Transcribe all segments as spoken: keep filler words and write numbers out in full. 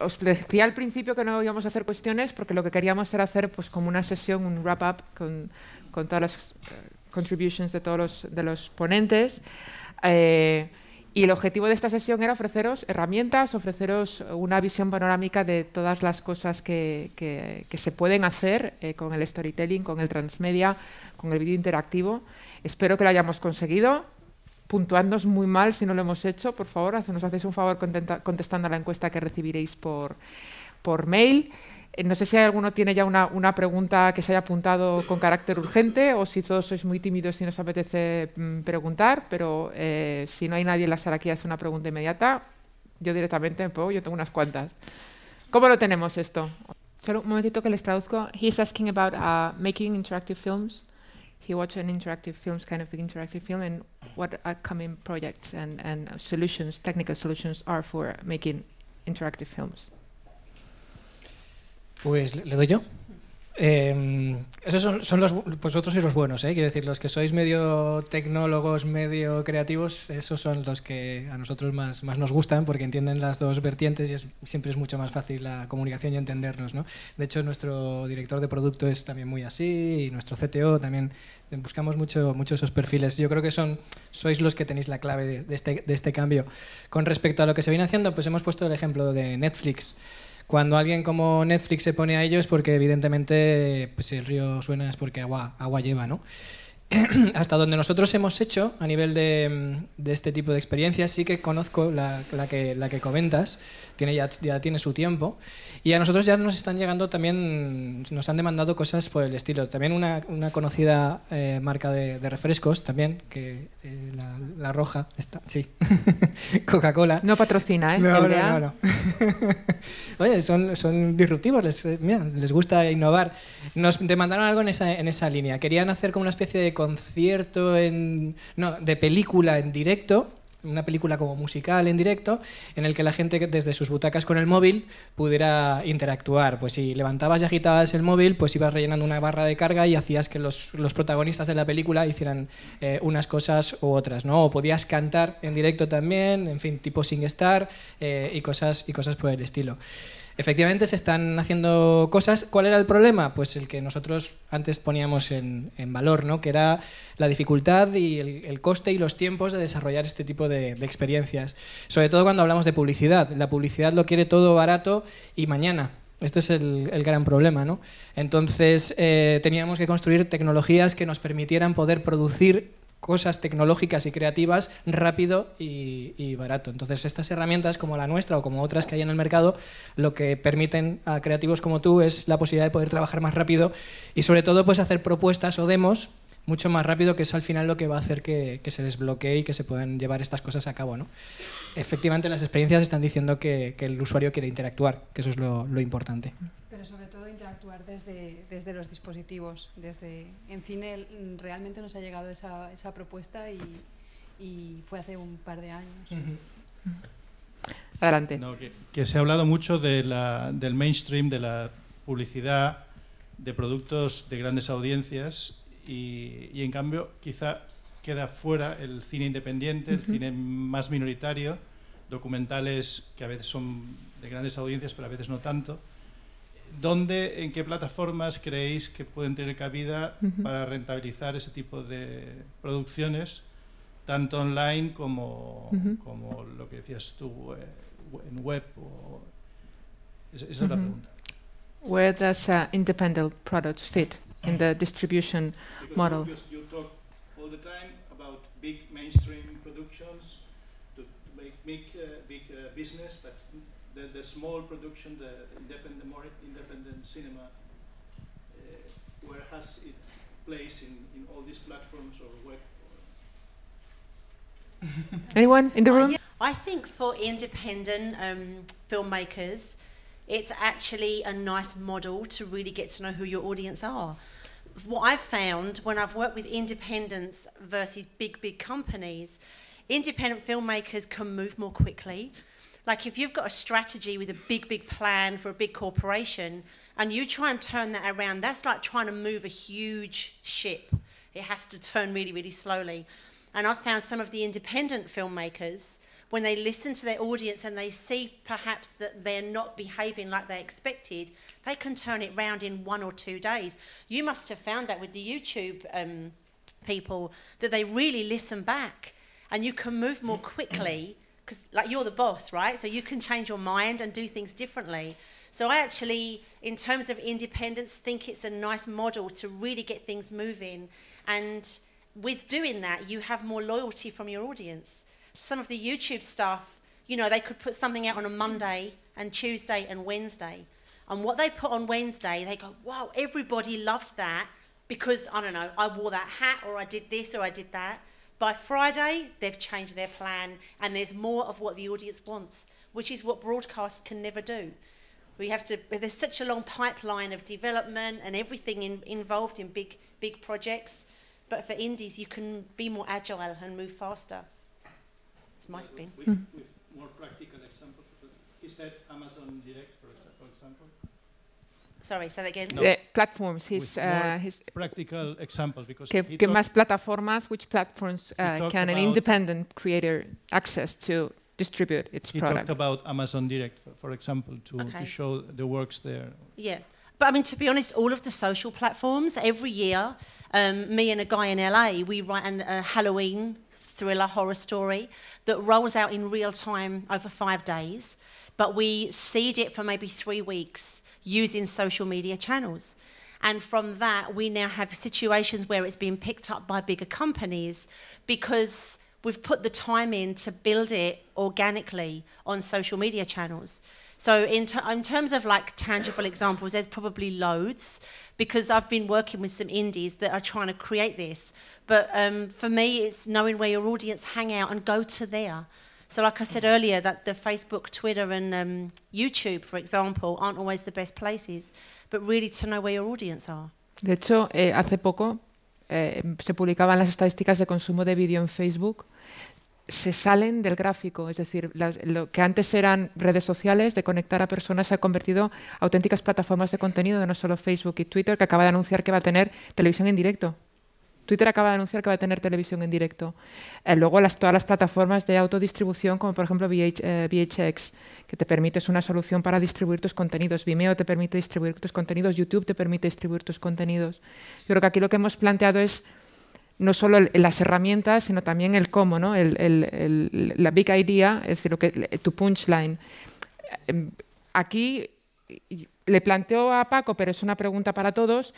Os decía al principio que no íbamos a hacer cuestiones porque lo que queríamos era hacer pues como una sesión, un wrap-up con, con todas las uh, contributions de todos los, de los ponentes. Eh, y el objetivo de esta sesión era ofreceros herramientas, ofreceros una visión panorámica de todas las cosas que, que, que se pueden hacer eh, con el storytelling, con el transmedia, con el vídeo interactivo. Espero que lo hayamos conseguido. Puntuadnos muy mal si no lo hemos hecho, por favor, nos hacéis un favor contestando a la encuesta que recibiréis por, por mail. Eh, no sé si alguno tiene ya una, una pregunta que se haya apuntado con carácter urgente o si todos sois muy tímidos y nos apetece mm, preguntar, pero eh, si no hay nadie en la sala que hace una pregunta inmediata, yo directamente me puedo, yo tengo unas cuantas. ¿Cómo lo tenemos esto? Solo un momentito que les traduzco. He's asking about uh, making interactive films. He watched an interactive films, kind of interactive film, and what upcoming projects and, and solutions, technical solutions are for making interactive films. Pues le doy yo. Eh, esos son, son los, pues vosotros sois los buenos, ¿eh? Quiero decir, los que sois medio tecnólogos, medio creativos, esos son los que a nosotros más, más nos gustan porque entienden las dos vertientes y es, siempre es mucho más fácil la comunicación y entendernos, ¿no? De hecho, nuestro director de producto es también muy así y nuestro C T O también. Buscamos mucho, mucho esos perfiles. Yo creo que son, sois los que tenéis la clave de, de, este, de este cambio. Con respecto a lo que se viene haciendo, pues hemos puesto el ejemplo de Netflix. Cuando alguien como Netflix se pone a ello es porque evidentemente pues, si el río suena es porque agua, agua lleva, ¿no? Hasta donde nosotros hemos hecho a nivel de, de este tipo de experiencias, sí que conozco la, la, que, la que comentas, tiene ya, ya tiene su tiempo y a nosotros ya nos están llegando también, nos han demandado cosas por el estilo. También una, una conocida eh, marca de, de refrescos también, que eh, la, la roja, está, sí, Coca-Cola. No patrocina, ¿eh? No, no, no, no. Oye, son, son disruptivos, les, mira, les gusta innovar. Nos demandaron algo en esa, en esa línea, querían hacer como una especie de concierto en, no, de película en directo, una película como musical en directo, en el que la gente desde sus butacas con el móvil pudiera interactuar. Pues si levantabas y agitabas el móvil, pues ibas rellenando una barra de carga y hacías que los, los protagonistas de la película hicieran eh, unas cosas u otras, ¿no? O podías cantar en directo también, en fin, tipo SingStar eh, y cosas y cosas por el estilo. Efectivamente se están haciendo cosas. ¿Cuál era el problema? Pues el que nosotros antes poníamos en, en valor, ¿no? Que era la dificultad y el, el coste y los tiempos de desarrollar este tipo de, de experiencias. Sobre todo cuando hablamos de publicidad. La publicidad lo quiere todo barato y mañana. Este es el, el gran problema, ¿no? Entonces eh, teníamos que construir tecnologías que nos permitieran poder producir cosas tecnológicas y creativas rápido y, y barato. Entonces estas herramientas como la nuestra o como otras que hay en el mercado lo que permiten a creativos como tú es la posibilidad de poder trabajar más rápido y sobre todo pues hacer propuestas o demos mucho más rápido, que es al final lo que va a hacer que, que se desbloquee y que se puedan llevar estas cosas a cabo, ¿no? Efectivamente las experiencias están diciendo que, que el usuario quiere interactuar, que eso es lo, lo importante. Pero sobre todo interactuar desde, desde los dispositivos. Desde, en cine realmente nos ha llegado esa, esa propuesta y, y fue hace un par de años. Uh-huh. Adelante. No, que, que se ha hablado mucho de la, del mainstream, de la publicidad, de productos de grandes audiencias y, y en cambio quizá queda fuera el cine independiente, el uh-huh. cine más minoritario, documentales que a veces son de grandes audiencias pero a veces no tanto. ¿Dónde, en qué plataformas creéis que pueden tener cabida uh-huh. para rentabilizar ese tipo de producciones, tanto online como, uh-huh. como lo que decías tú, eh, en web? O... Esa es uh-huh. la pregunta. Where does uh, independent products fit in the distribution Because model? Because you talk all the time about big mainstream productions, to make, make uh, big uh, business, but The, the small production, the, the independent, more independent cinema, uh, where has it place in, in all these platforms or web? Or Anyone in the room? Uh, yeah. I think for independent um, filmmakers, it's actually a nice model to really get to know who your audience are. What I've found when I've worked with independents versus big, big companies, independent filmmakers can move more quickly. Like if you've got a strategy with a big, big plan for a big corporation and you try and turn that around, that's like trying to move a huge ship. It has to turn really, really slowly. And I've found some of the independent filmmakers when they listen to their audience and they see perhaps that they're not behaving like they expected, they can turn it round in one or two days. You must have found that with the YouTube um, people, that they really listen back and you can move more quickly because like you're the boss, right? So you can change your mind and do things differently. So I actually, in terms of independence, think it's a nice model to really get things moving. And with doing that, you have more loyalty from your audience. Some of the YouTube stuff, you know, they could put something out on a Monday and Tuesday and Wednesday. And what they put on Wednesday, they go, wow, everybody loved that because, I don't know, I wore that hat or I did this or I did that. By Friday, they've changed their plan and there's more of what the audience wants, which is what broadcast can never do. We have to, there's such a long pipeline of development and everything in, involved in big, big projects. But for indies, you can be more agile and move faster. It's my spin. With, with, with more practical example, is that Amazon Direct, for example? Sorry, say that again. No. Uh, platforms. His, with uh, more his practical examples, because que, que más plataformas, which platforms uh, can an independent creator access to distribute its he product? He talked about Amazon Direct, for, for example, to, okay. to show the works there. Yeah. But I mean, to be honest, all of the social platforms, every year, um, me and a guy in L A, we write an, a Halloween thriller horror story that rolls out in real time over five days. But we seed it for maybe three weeks using social media channels. And from that, we now have situations where it's been picked up by bigger companies because we've put the time in to build it organically on social media channels. So in, ter in terms of like tangible examples, there's probably loads because I've been working with some indies that are trying to create this. But um, for me, it's knowing where your audience hang out and go to there. So like I said earlier, that the Facebook, Twitter and um, YouTube, for example, aren't always the best places, but really to know where your audience are. De hecho, eh, hace poco eh, se publicaban las estadísticas de consumo de vídeo en Facebook. Se salen del gráfico, es decir, las, lo que antes eran redes sociales de conectar a personas se ha convertido en auténticas plataformas de contenido, no solo Facebook y Twitter, que acaba de anunciar que va a tener televisión en directo. Twitter acaba de anunciar que va a tener televisión en directo. Eh, luego las, todas las plataformas de autodistribución, como por ejemplo V H, eh, V H X, que te permite, es una solución para distribuir tus contenidos. Vimeo te permite distribuir tus contenidos, YouTube te permite distribuir tus contenidos. Yo creo que aquí lo que hemos planteado es no solo el, las herramientas, sino también el cómo, ¿no? el, el, el, la big idea, es decir, lo que, tu punchline. Aquí le planteo a Paco, pero es una pregunta para todos,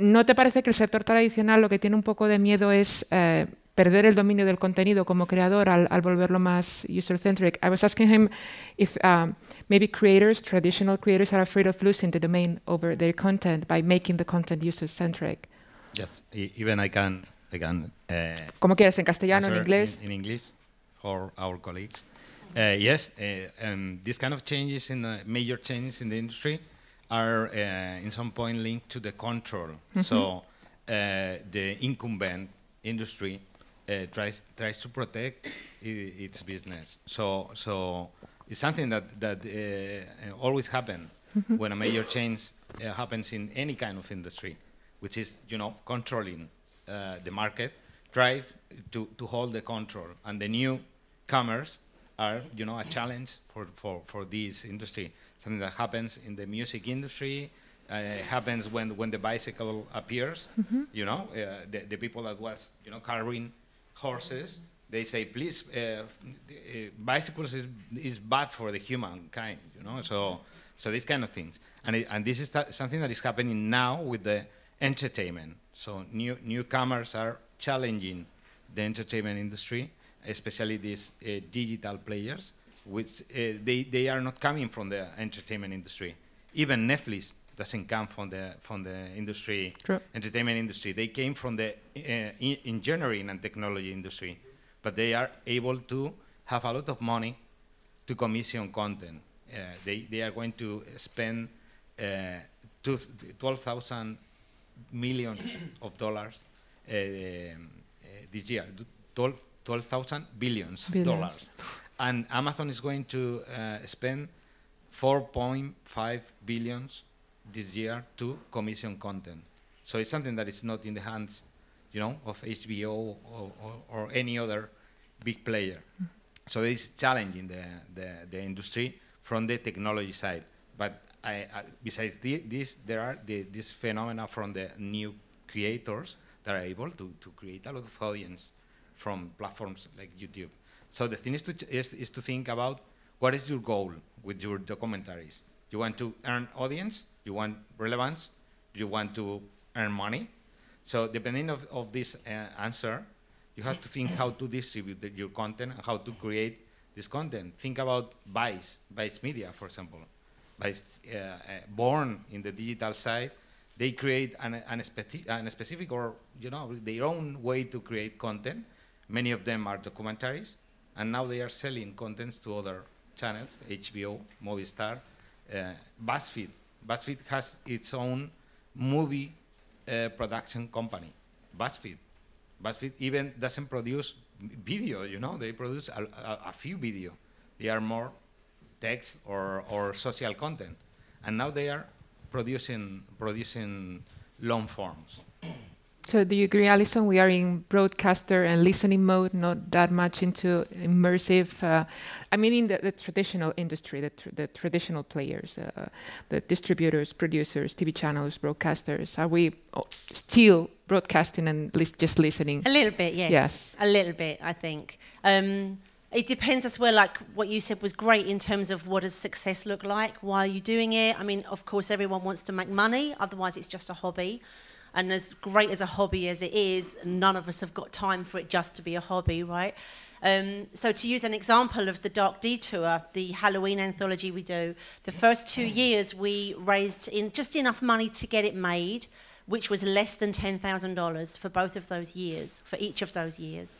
¿no te parece que el sector tradicional lo que tiene un poco de miedo es eh, perder el dominio del contenido como creador al, al volverlo más user-centric? I was asking him if um, maybe creators, traditional creators, are afraid of losing the domain over their content by making the content user-centric. Yes, even I can, I can uh, ¿Cómo quieres en castellano, en inglés? In, in English for our colleagues. Uh, yes, uh, um, these kind of changes, in the major changes in the industry are uh, in some point linked to the control. Mm-hmm. So uh, the incumbent industry uh, tries, tries to protect I its business. So, so it's something that, that uh, always happens mm-hmm. when a major change uh, happens in any kind of industry, which is, you know, controlling uh, the market, tries to, to hold the control. And the newcomers are, you know, a challenge for, for, for this industry. Something that happens in the music industry, uh, happens when, when the bicycle appears, mm-hmm. you know, uh, the, the people that was, you know, carrying horses, they say, please, uh, bicycles is, is bad for the humankind, you know, so, so these kind of things. And, it, and this is th- something that is happening now with the entertainment. So new, newcomers are challenging the entertainment industry, especially these uh, digital players, which uh, they, they are not coming from the entertainment industry. Even Netflix doesn't come from the, from the industry, True. entertainment industry. They came from the uh, engineering and technology industry, but they are able to have a lot of money to commission content. Uh, they, they are going to spend uh, twelve thousand millions of dollars uh, um, uh, this year, twelve thousand billions of dollars. And Amazon is going to uh, spend four point five billions this year to commission content. So it's something that is not in the hands, you know, of H B O or, or, or any other big player. Mm. So it's challenging the, the, the industry from the technology side. But I, I, besides the, this, there are the, this phenomena from the new creators that are able to, to create a lot of audience from platforms like YouTube. So the thing is to, is, is to think about what is your goal with your documentaries. You want to earn audience, you want relevance, you want to earn money. So depending of, of this uh, answer, you have to think how to distribute the, your content, and how to create this content. Think about Vice, Vice Media, for example. Vice, uh, uh, born in the digital side, they create an, an, speci an specific or you know their own way to create content. Many of them are documentaries, and now they are selling contents to other channels, H B O, Movistar, uh, BuzzFeed. BuzzFeed has its own movie uh, production company, BuzzFeed. BuzzFeed even doesn't produce video, you know, they produce a, a, a few video. They are more text or, or social content. And now they are producing, producing long forms. So do you agree, Alison, we are in broadcaster and listening mode, not that much into immersive, uh, I mean in the, the traditional industry, the, tr the traditional players, uh, the distributors, producers, T V channels, broadcasters, are we still broadcasting and li just listening? A little bit, yes. Yes. A little bit, I think. Um, it depends as well, like what you said was great in terms of what does success look like? Why are you doing it? I mean, of course, everyone wants to make money, otherwise it's just a hobby. And as great as a hobby as it is, none of us have got time for it just to be a hobby, right? Um, so to use an example of the Dark Detour, the Halloween anthology we do, the first two years we raised in just enough money to get it made, which was less than ten thousand dollars for both of those years, for each of those years.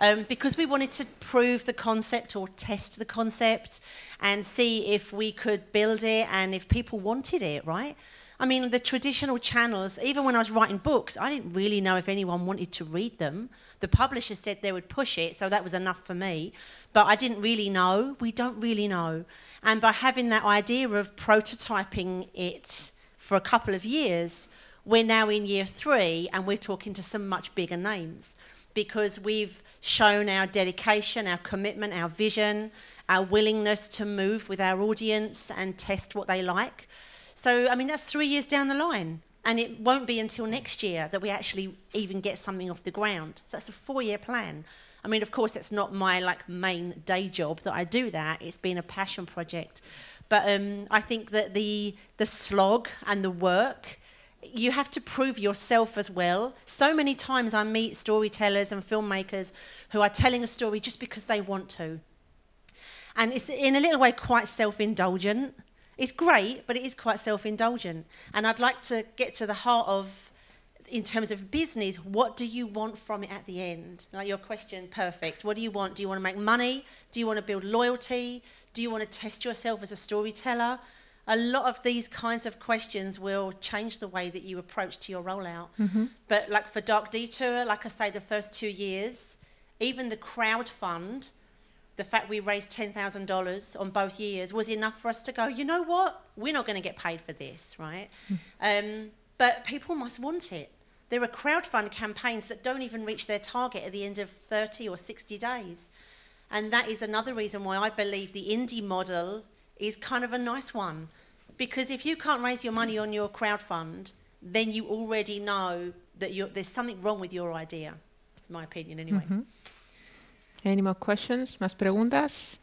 Um, because we wanted to prove the concept or test the concept and see if we could build it and if people wanted it, right? I mean, the traditional channels, even when I was writing books, I didn't really know if anyone wanted to read them. The publisher said they would push it, so that was enough for me. But I didn't really know. We don't really know. And by having that idea of prototyping it for a couple of years, we're now in year three, and we're talking to some much bigger names because we've shown our dedication, our commitment, our vision, our willingness to move with our audience and test what they like. So, I mean, that's three years down the line. And it won't be until next year that we actually even get something off the ground. So that's a four-year plan. I mean, of course, it's not my like main day job that I do that. It's been a passion project. But um, I think that the, the slog and the work, you have to prove yourself as well. So many times I meet storytellers and filmmakers who are telling a story just because they want to. And it's in a little way quite self-indulgent. It's great, but it is quite self-indulgent. And I'd like to get to the heart of, in terms of business, what do you want from it at the end? Like your question, perfect. What do you want? Do you want to make money? Do you want to build loyalty? Do you want to test yourself as a storyteller? A lot of these kinds of questions will change the way that you approach to your rollout. Mm-hmm. But like for Dark Detour, like I say, the first two years, even the crowdfund, the fact we raised ten thousand dollars on both years was enough for us to go, you know what, we're not going to get paid for this, right? um, but people must want it. There are crowdfund campaigns that don't even reach their target at the end of thirty or sixty days. And that is another reason why I believe the indie model is kind of a nice one. Because if you can't raise your money on your crowdfund, then you already know that you're, there's something wrong with your idea, in my opinion anyway. Mm-hmm. Any more questions? Más preguntas?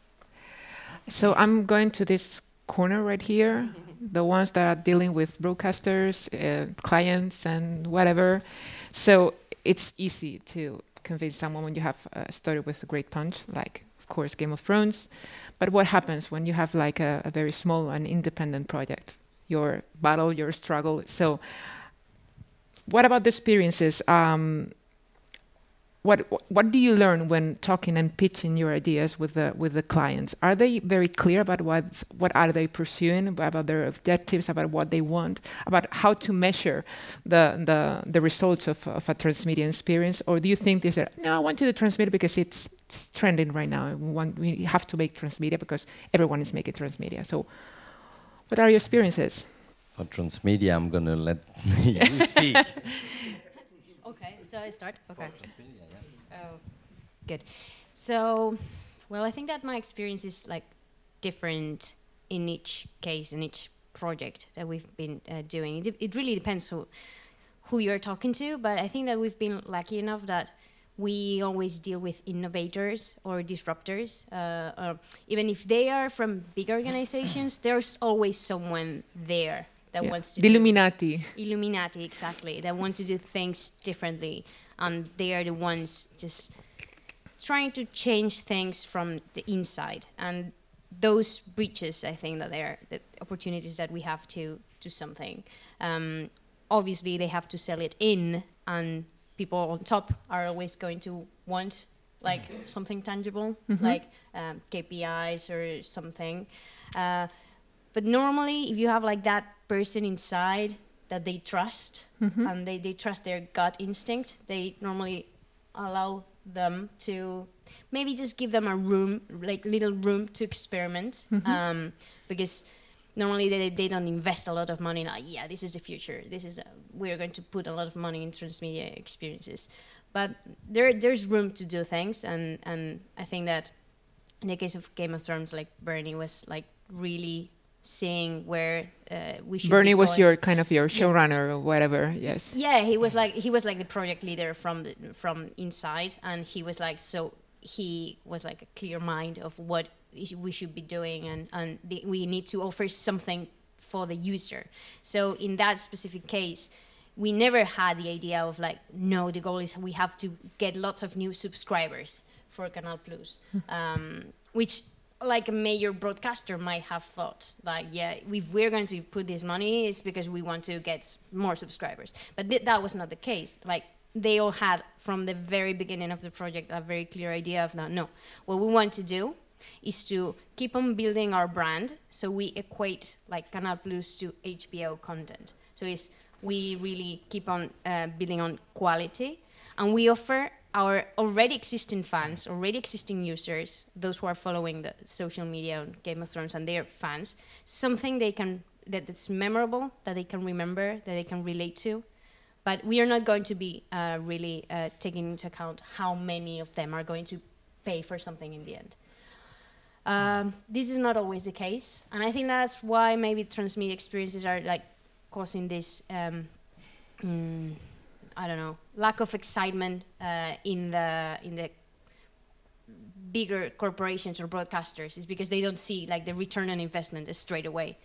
So I'm going to this corner right here, the ones that are dealing with broadcasters, uh, clients, and whatever. So it's easy to convince someone when you have uh, started with a great punch, like, of course, Game of Thrones. But what happens when you have like a, a very small and independent project? Your battle, your struggle. So what about the experiences? Um, What, what do you learn when talking and pitching your ideas with the, with the clients? Are they very clear about what, what are they pursuing, about their objectives, about what they want, about how to measure the, the, the results of, of a transmedia experience? Or do you think they say, no, I want to do transmedia because it's, it's trending right now. We, want, we have to make transmedia because everyone is making transmedia. So what are your experiences? For transmedia, I'm going to let you speak. Okay, so I start? Okay. Oh, good. So Well, I think that my experience is like different in each case, in each project that we've been uh, doing. It, it really depends who, who you're talking to, but I think that we've been lucky enough that we always deal with innovators or disruptors. Uh, or even if they are from big organizations, there's always someone there that yeah. wants to the do... Illuminati. Illuminati, exactly. That wants to do things differently. And they are the ones just trying to change things from the inside. And those breaches, I think, that they are the opportunities that we have to do something. Um, obviously, they have to sell it in, and people on top are always going to want like something tangible, mm-hmm. like um, K P Is or something. Uh, but normally, if you have like that person inside that they trust, mm-hmm. and they, they trust their gut instinct, they normally allow them to maybe just give them a room, like little room to experiment, mm-hmm. um, because normally they, they don't invest a lot of money in, like, yeah, this is the future. This is, uh, we're going to put a lot of money in transmedia experiences. But there there's room to do things, and, and I think that in the case of Game of Thrones, like Bernie was like really seeing where uh, we should Bernie be was your kind of your showrunner yeah. or whatever, yes. Yeah, he was like he was like the project leader from the, from inside, and he was like so he was like a clear mind of what we should be doing, and and the, we need to offer something for the user. So in that specific case, we never had the idea of like, no, the goal is we have to get lots of new subscribers for Canal Plus, um, which like a major broadcaster might have thought, like, yeah, if we're going to put this money, it's because we want to get more subscribers. But th that was not the case. Like, they all had from the very beginning of the project a very clear idea of that, no, what we want to do is to keep on building our brand, so we equate like Canal Plus to H B O content. So it's, we really keep on uh, building on quality, and we offer our already existing fans, already existing users, those who are following the social media on Game of Thrones and their fans, something they can, that that's memorable, that they can remember, that they can relate to. But we are not going to be uh, really uh, taking into account how many of them are going to pay for something in the end. Um, this is not always the case, and I think that's why maybe transmedia experiences are like causing this, um, mm, I don't know, lack of excitement uh, in the in the bigger corporations or broadcasters, is because they don't see like the return on investment straight away,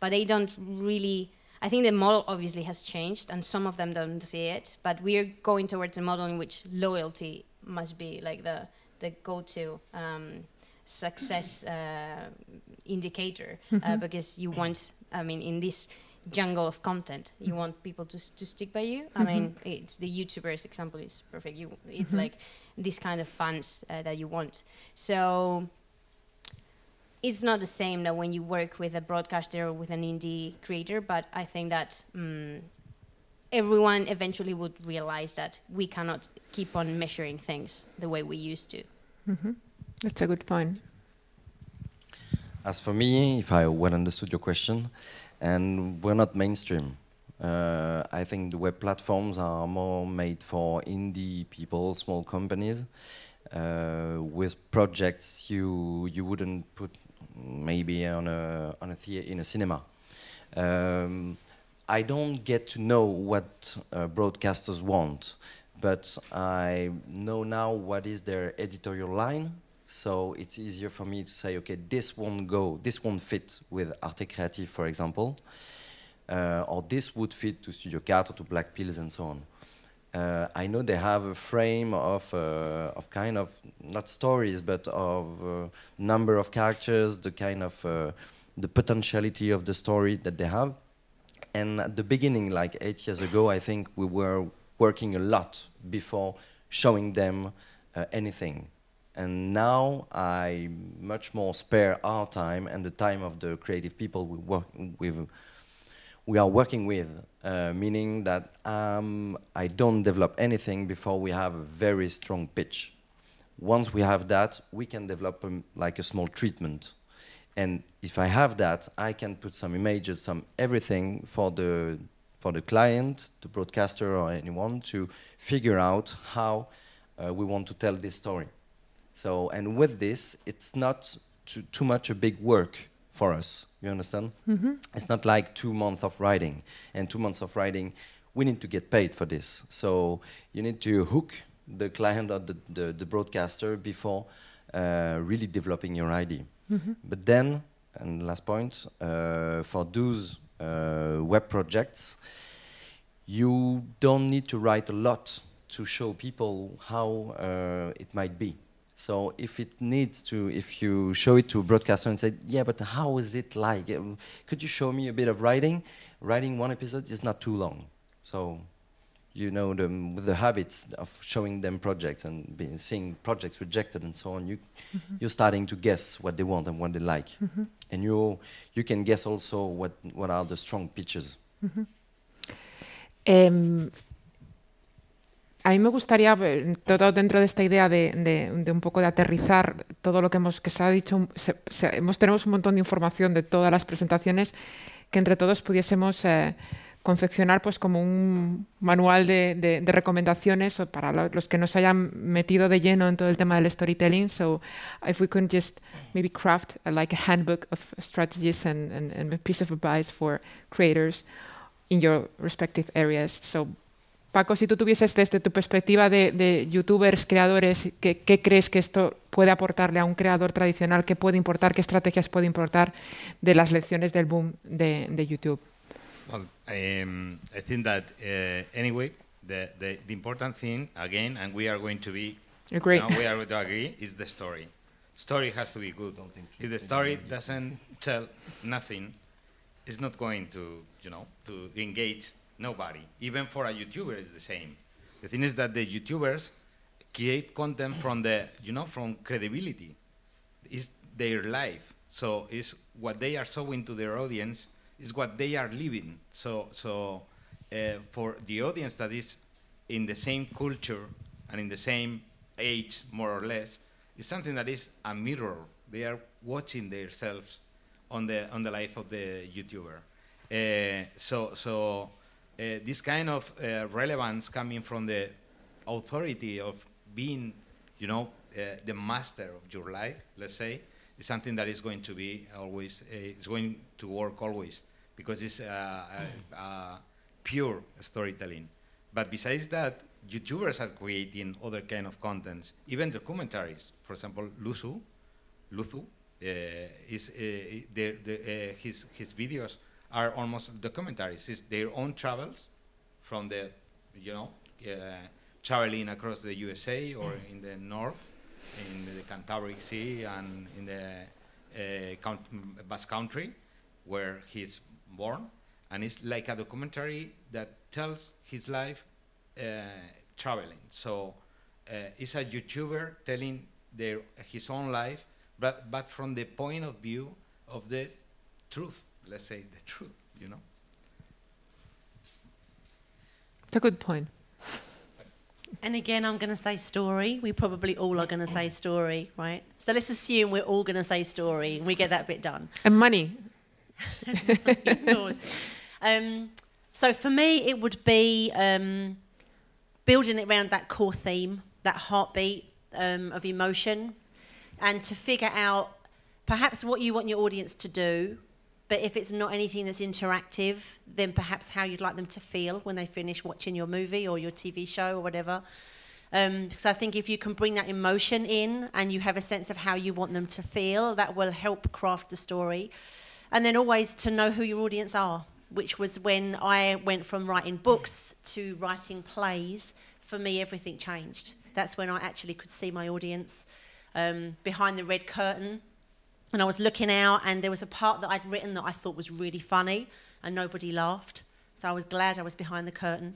but they don't really. I think the model obviously has changed, and some of them don't see it. But we are going towards a model in which loyalty must be like the the go-to. Um, success uh, indicator, uh, because you want, I mean, in this jungle of content, you want people to, to stick by you. I mean, it's the YouTubers example is perfect. You, it's like this kind of fans uh, that you want. So it's not the same that when you work with a broadcaster or with an indie creator, but I think that um, everyone eventually would realize that we cannot keep on measuring things the way we used to. Mm-hmm. That's a good point. As for me, if I well understood your question, and we're not mainstream. Uh, I think the web platforms are more made for indie people, small companies. Uh, with projects you you wouldn't put maybe on a on a theater in a cinema. Um, I don't get to know what uh, broadcasters want, but I know now what is their editorial line. So it's easier for me to say, okay, this won't go, this won't fit with Arte Creative, for example, uh, or this would fit to Studio Cat or to Black Pills and so on. Uh, I know they have a frame of, uh, of kind of, not stories, but of uh, number of characters, the kind of, uh, the potentiality of the story that they have. And at the beginning, like eight years ago, I think we were working a lot before showing them uh, anything. And now I much more spare our time and the time of the creative people we work with, we are working with, uh, meaning that um, I don't develop anything before we have a very strong pitch. Once we have that, we can develop um, like a small treatment. And if I have that, I can put some images, some everything for the for the client, the broadcaster, or anyone to figure out how uh, we want to tell this story. So, and with this, it's not too, too much a big work for us. You understand? Mm-hmm. It's not like two months of writing. And two months of writing, we need to get paid for this. So you need to hook the client or the, the, the broadcaster before uh, really developing your idea. Mm-hmm. But then, and last point, uh, for those uh, web projects, you don't need to write a lot to show people how uh, it might be. So if it needs to, if you show it to a broadcaster and say, yeah, but how is it like? Could you show me a bit of writing? Writing one episode is not too long. So you know the, the habits of showing them projects and being, seeing projects rejected and so on, you, mm-hmm. you're starting to guess what they want and what they like. Mm-hmm. And you, you can guess also what, what are the strong pitches. Mm-hmm. Um, A mí me gustaría, todo dentro de esta idea de, de, de un poco de aterrizar todo lo que hemos que se ha dicho, se, se, hemos, tenemos un montón de información de todas las presentaciones que entre todos pudiésemos eh, confeccionar pues como un manual de, de, de recomendaciones para los que nos hayan metido de lleno en todo el tema del storytelling. So, if we could just maybe craft a, like a handbook of strategies and, and, and a piece of advice for creators in your respective areas. So, Paco, si tú tuvieses desde tu perspectiva de, de youtubers, creadores, ¿qué, ¿qué crees que esto puede aportarle a un creador tradicional? ¿Qué puede importar? ¿Qué estrategias puede importar de las lecciones del boom de, de YouTube? Well, um, I think that uh, anyway, the, the the important thing again, and we are going to be agree. You know, we are going to agree is the story. Story has to be good. Don't think if the story doesn't tell nothing, it's not going to you know to engage. Nobody. Even for a YouTuber, it's the same. The thing is that the YouTubers create content from the, you know, from credibility. It's their life. So it's what they are showing to their audience is what they are living. So, so uh, for the audience that is in the same culture and in the same age, more or less, it's something that is a mirror. They are watching themselves on the on the life of the YouTuber. Uh, so, so. Uh, this kind of uh, relevance coming from the authority of being, you know, uh, the master of your life, let's say, is something that is going to be always, uh, is going to work always, because it's uh, a, a pure storytelling. But besides that, YouTubers are creating other kind of contents, even documentaries. For example, Luzu, Luzu, uh, is, uh, the, the, uh, his his videos are almost documentaries. It's their own travels from the, you know, uh, traveling across the U S A or in the north, in the Canterbury Sea and in the uh, Basque Country, where he's born. And it's like a documentary that tells his life uh, traveling. So uh, it's a YouTuber telling their, his own life, but, but from the point of view of the truth. Let's say the truth, you know. It's a good point. And again, I'm going to say story. We probably all are going to say story, right? So let's assume we're all going to say story and we get that bit done. And money. Of course. Um, so for me, it would be um, building it around that core theme, that heartbeat um, of emotion, and to figure out perhaps what you want your audience to do. But if it's not anything that's interactive, then perhaps how you'd like them to feel when they finish watching your movie or your T V show or whatever. Um, so I think if you can bring that emotion in and you have a sense of how you want them to feel, that will help craft the story. And then always to know who your audience are, which was when I went from writing books to writing plays. For me, everything changed. That's when I actually could see my audience um, behind the red curtain. And I was looking out, and there was a part that I'd written that I thought was really funny, and nobody laughed. So I was glad I was behind the curtain.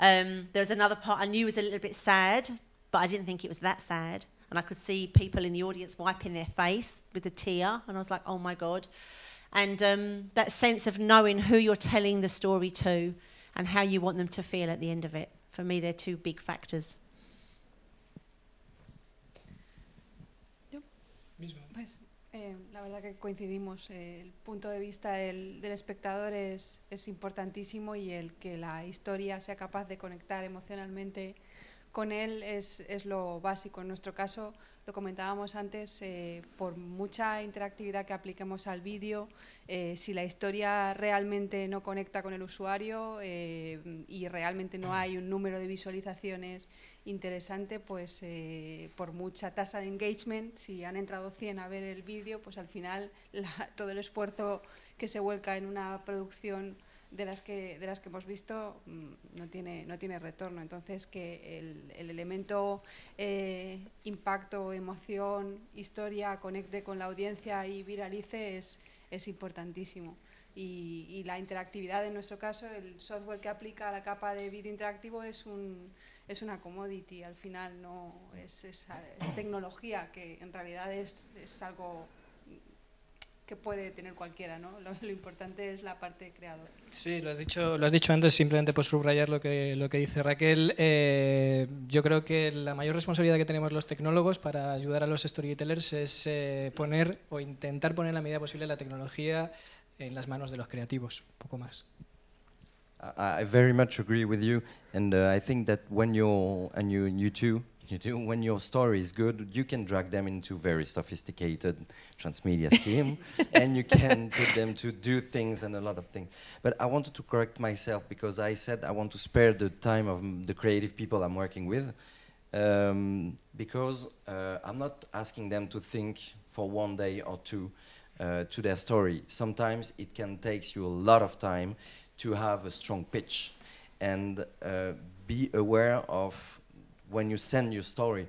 Um, there was another part I knew was a little bit sad, but I didn't think it was that sad. And I could see people in the audience wiping their face with a tear, and I was like, oh my God. And um, that sense of knowing who you're telling the story to and how you want them to feel at the end of it. For me, they're two big factors. Yep. Vice. Eh, la verdad que coincidimos. Eh, el punto de vista del, del espectador es, es importantísimo, y el que la historia sea capaz de conectar emocionalmente con él es, es lo básico. En nuestro caso, lo comentábamos antes, eh, por mucha interactividad que apliquemos al vídeo, eh, si la historia realmente no conecta con el usuario eh, y realmente no hay un número de visualizaciones interesante, pues eh, por mucha tasa de engagement, si han entrado cien a ver el vídeo, pues al final la, todo el esfuerzo que se vuelca en una producción de las que, de las que hemos visto no tiene, no tiene retorno. Entonces, que el, el elemento eh, impacto, emoción, historia, conecte con la audiencia y viralice es, es importantísimo. Y, y la interactividad, en nuestro caso, el software que aplica a la capa de vídeo interactivo es, un, es una commodity. Al final no es, es, es tecnología que en realidad es, es algo que puede tener cualquiera, ¿no? Lo, lo importante es la parte creadora. Sí, lo has dicho, lo has dicho antes, simplemente por subrayar lo que, lo que dice Raquel. Eh, yo creo que la mayor responsabilidad que tenemos los tecnólogos para ayudar a los storytellers es eh, poner o intentar poner en la medida posible la tecnología en las manos de los creativos, poco más. I very much agree with you, and uh, I think that when you're, and you, you too, You do. When your story is good, you can drag them into very sophisticated transmedia scheme, and you can put them to do things and a lot of things. But I wanted to correct myself because I said I want to spare the time of m the creative people I'm working with, um, because uh, I'm not asking them to think for one day or two uh, to their story. Sometimes it can take you a lot of time to have a strong pitch, and uh, be aware of. When you send your story,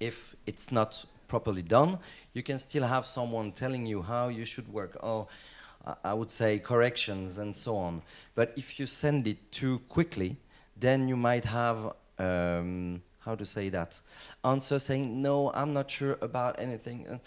if it's not properly done, you can still have someone telling you how you should work. Oh, I would say corrections and so on. But if you send it too quickly, then you might have, um, how to say that, answer saying, no, I'm not sure about anything.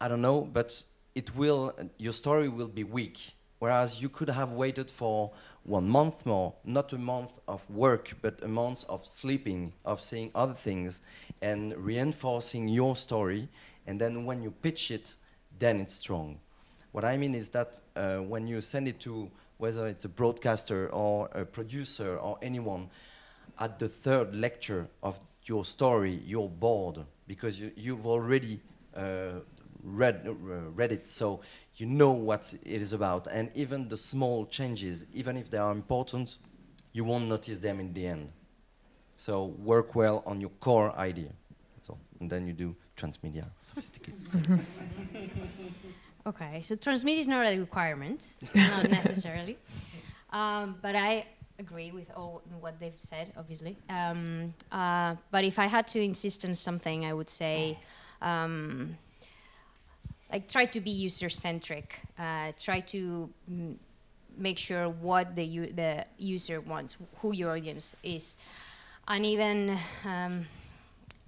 I don't know, but it will, your story will be weak. Whereas you could have waited for one month more, not a month of work, but a month of sleeping, of seeing other things, and reinforcing your story, and then when you pitch it, then it's strong. What I mean is that uh, when you send it to, whether it's a broadcaster or a producer or anyone, at the third lecture of your story, you're bored, because you, you've already uh, read, uh, read it, so you know what it is about, and even the small changes, even if they are important, you won't notice them in the end. So work well on your core idea. That's all. And then you do transmedia, sophisticated. Okay, so transmedia is not a requirement, not necessarily. Um, but I agree with all what they've said, obviously. Um, uh, but if I had to insist on something, I would say, um, like try to be user-centric, uh, try to m make sure what the, u the user wants, who your audience is. And even um,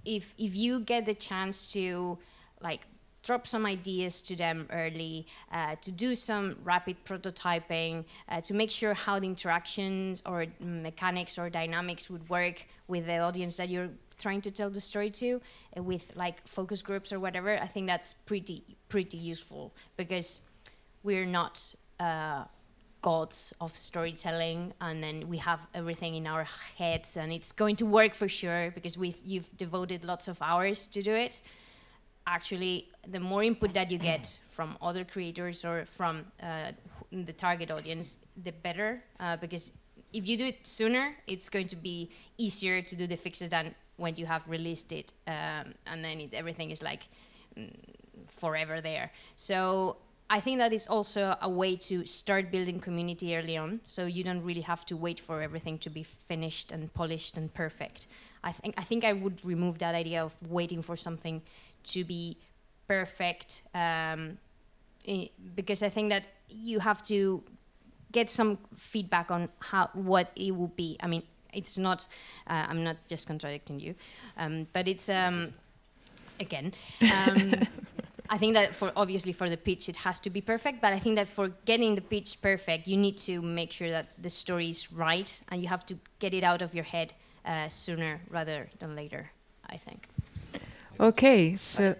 if, if you get the chance to like drop some ideas to them early, uh, to do some rapid prototyping, uh, to make sure how the interactions or mechanics or dynamics would work with the audience that you're trying to tell the story to, uh, with like focus groups or whatever, I think that's pretty pretty useful, because we're not uh, gods of storytelling, and then we have everything in our heads, and it's going to work for sure because we've you've devoted lots of hours to do it. Actually, the more input that you get from other creators or from uh, the target audience, the better, uh, because if you do it sooner, it's going to be easier to do the fixes than when you have released it, um, and then it, everything is like mm, forever there. So I think that is also a way to start building community early on, so you don't really have to wait for everything to be finished and polished and perfect. I think I think I would remove that idea of waiting for something to be perfect, um, in, because I think that you have to get some feedback on how what it will be. I mean, it's not, uh, I'm not just contradicting you, um, but it's, um, again, um, I think that for obviously for the pitch it has to be perfect, but I think that for getting the pitch perfect, you need to make sure that the story is right, and you have to get it out of your head uh, sooner rather than later, I think. Okay, so...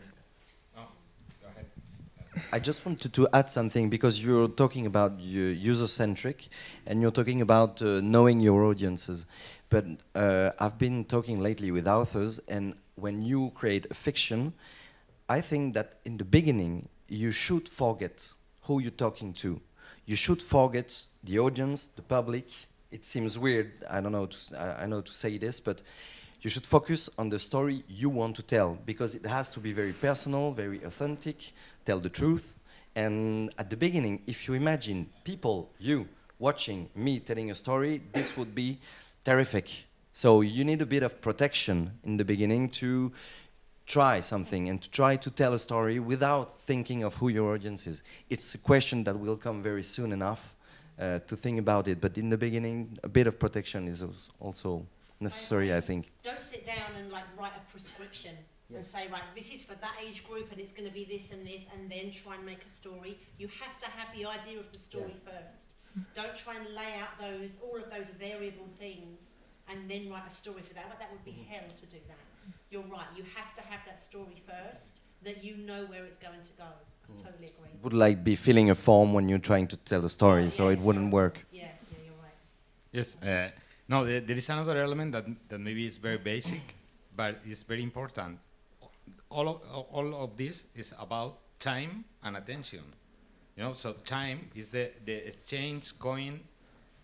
I just wanted to add something, because you're talking about user-centric and you're talking about uh, knowing your audiences. but uh, I've been talking lately with authors, and when you create a fiction, I think that in the beginning, you should forget who you're talking to. You should forget the audience, the public. It seems weird, I don't know, to, I know to say this, but you should focus on the story you want to tell, because it has to be very personal, very authentic, tell the truth. And at the beginning, if you imagine people, you, watching me telling a story, this would be terrific. So you need a bit of protection in the beginning to try something and to try to tell a story without thinking of who your audience is. It's a question that will come very soon enough uh, to think about it. But in the beginning, a bit of protection is also necessary, I, I think. Don't sit down and like write a prescription. Yeah. And say, right, this is for that age group and it's going to be this and this, and then try and make a story. You have to have the idea of the story yeah. first. Don't try and lay out those, all of those variable things and then write a story for that. But that would be mm-hmm. hell to do that. You're right, you have to have that story first, that you know where it's going to go. I mm. totally agree. It would like be filling a form when you're trying to tell a story, yeah, so yeah, it wouldn't right. work. Yeah, yeah, you're right. Yes, uh, no, there, there is another element that, that maybe is very basic, but it's very important. All of, all of this is about time and attention. You know, so time is the, the exchange coin,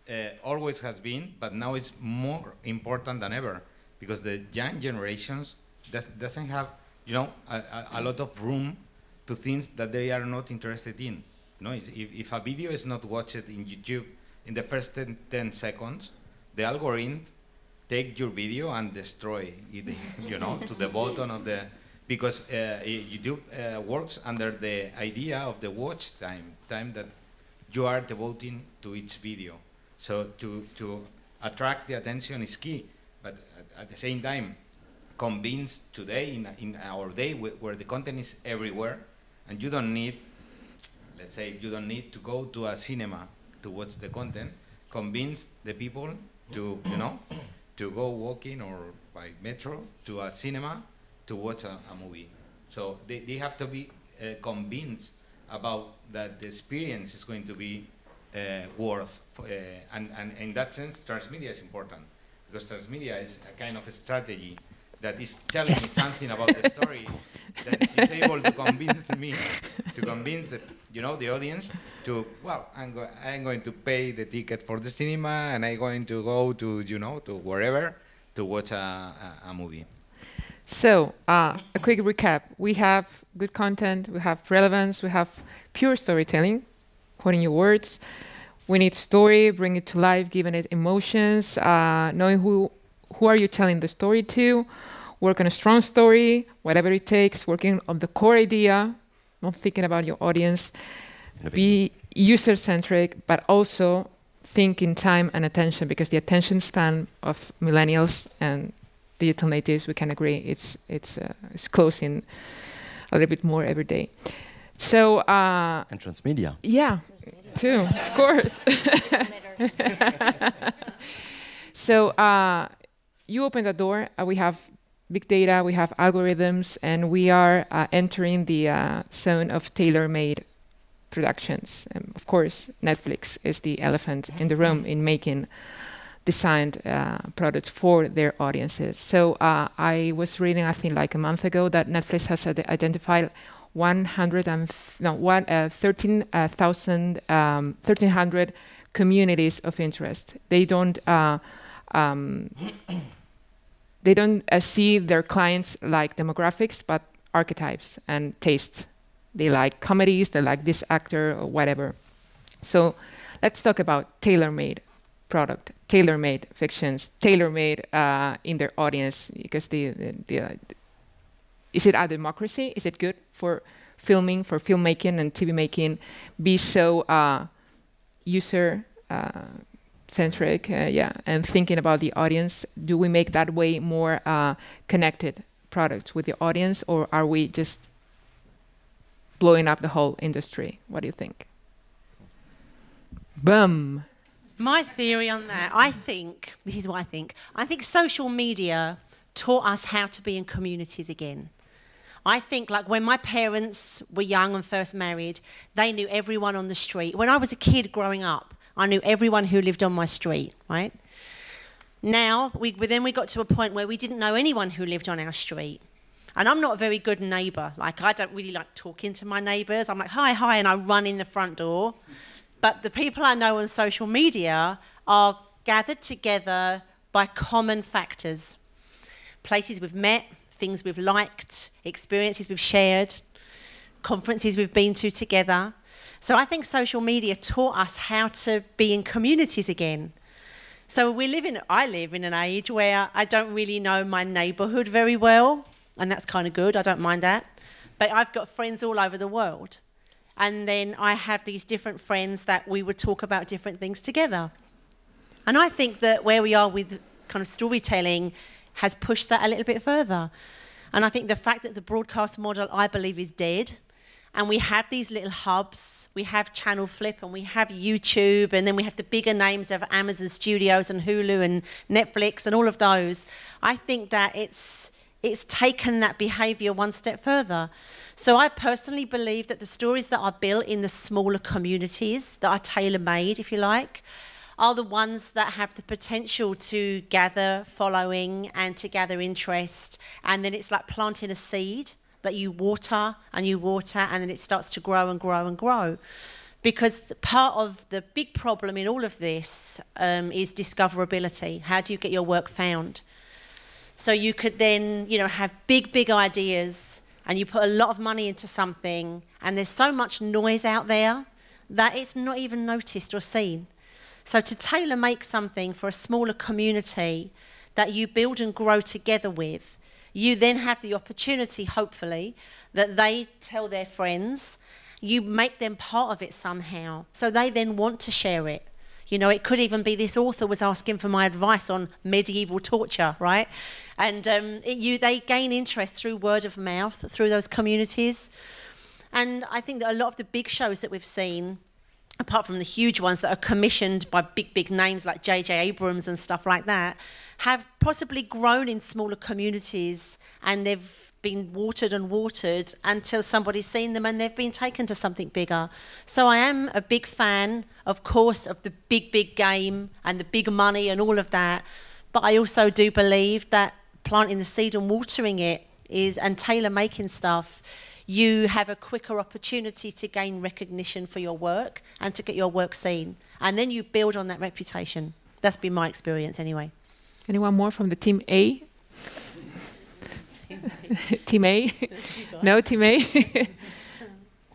uh, always has been, but now it's more important than ever, because the young generations does, doesn't have, you know, a, a, a lot of room to things that they are not interested in. You know, if, if a video is not watched in YouTube in the first ten, ten seconds, the algorithm take your video and destroy it, you know, to the bottom of the, because uh, YouTube uh, works under the idea of the watch time, time that you are devoting to each video. So to, to attract the attention is key, but at, at the same time, convince today, in, in our day, wh where the content is everywhere, and you don't need, let's say, you don't need to go to a cinema to watch the content, convince the people to, you know, to go walking or by metro to a cinema to watch a, a movie. So they, they have to be uh, convinced about that the experience is going to be uh, worth. Uh, and, and in that sense, transmedia is important, because transmedia is a kind of a strategy that is telling yes. me something about the story that is able to convince me, to convince the, you know, the audience to, well, I'm, go I'm going to pay the ticket for the cinema and I'm going to go to, you know, to wherever to watch a, a, a movie. So uh, a quick recap. We have good content, we have relevance, we have pure storytelling, quoting your words. We need story, bring it to life, giving it emotions, uh, knowing who Who are you telling the story to? Work on a strong story, whatever it takes, working on the core idea, not thinking about your audience. Be user-centric, but also think in time and attention, because the attention span of millennials and digital natives, we can agree, it's, it's, uh, it's closing a little bit more every day. So, uh, and transmedia. Yeah, transmedia. Too, of course. So, uh, you open the door, uh, we have big data, we have algorithms, and we are uh, entering the uh, zone of tailor-made productions. And of course, Netflix is the elephant in the room in making designed uh, products for their audiences. So uh, I was reading, I think like a month ago, that Netflix has ad identified one hundred and no, one, uh, thirteen thousand, uh, um, thirteen hundred communities of interest. They don't... Uh, um, They don't uh, see their clients like demographics, but archetypes and tastes. They like comedies, they like this actor or whatever. So let's talk about tailor-made product, tailor-made fictions, tailor-made uh, in their audience. Because the, the, the uh, is it a democracy? Is it good for filming, for filmmaking and T V making? Be so uh, user. Uh, centric, uh, yeah, and thinking about the audience. Do we make that way more uh, connected products with the audience, or are we just blowing up the whole industry? What do you think? Boom. My theory on that, I think, this is what I think, I think social media taught us how to be in communities again. I think like when my parents were young and first married, they knew everyone on the street. When I was a kid growing up, I knew everyone who lived on my street, right? Now, we, then we got to a point where we didn't know anyone who lived on our street. And I'm not a very good neighbour. Like, I don't really like talking to my neighbours. I'm like, hi, hi, and I run in the front door. But the people I know on social media are gathered together by common factors. Places we've met, things we've liked, experiences we've shared, conferences we've been to together. So I think social media taught us how to be in communities again. So we live in, I live in an age where I don't really know my neighbourhood very well, and that's kind of good, I don't mind that. But I've got friends all over the world. And then I have these different friends that we would talk about different things together. And I think that where we are with kind of storytelling has pushed that a little bit further. And I think the fact that the broadcast model, I believe, is dead, and we have these little hubs, we have Channel Flip and we have YouTube, and then we have the bigger names of Amazon Studios and Hulu and Netflix and all of those. I think that it's, it's taken that behaviour one step further. So I personally believe that the stories that are built in the smaller communities, that are tailor-made, if you like, are the ones that have the potential to gather following and to gather interest. And then it's like planting a seed that you water and you water, and then it starts to grow and grow and grow. Because part of the big problem in all of this um, is discoverability. How do you get your work found? So you could then, you know, have big, big ideas, and you put a lot of money into something, and there's so much noise out there that it's not even noticed or seen. So to tailor-make something for a smaller community that you build and grow together with, you then have the opportunity, hopefully, that they tell their friends, you make them part of it somehow, so they then want to share it. You know, it could even be this author was asking for my advice on medieval torture, right? And um, it, you, they gain interest through word of mouth, through those communities. And I think that a lot of the big shows that we've seen, apart from the huge ones that are commissioned by big, big names like J J Abrams and stuff like that, have possibly grown in smaller communities, and they've been watered and watered until somebody's seen them and they've been taken to something bigger. So I am a big fan, of course, of the big, big game and the big money and all of that. But I also do believe that planting the seed and watering it is, and tailor-making stuff, you have a quicker opportunity to gain recognition for your work and to get your work seen. And then you build on that reputation. That's been my experience anyway. Anyone more from the Team A? Team A? No, Team A?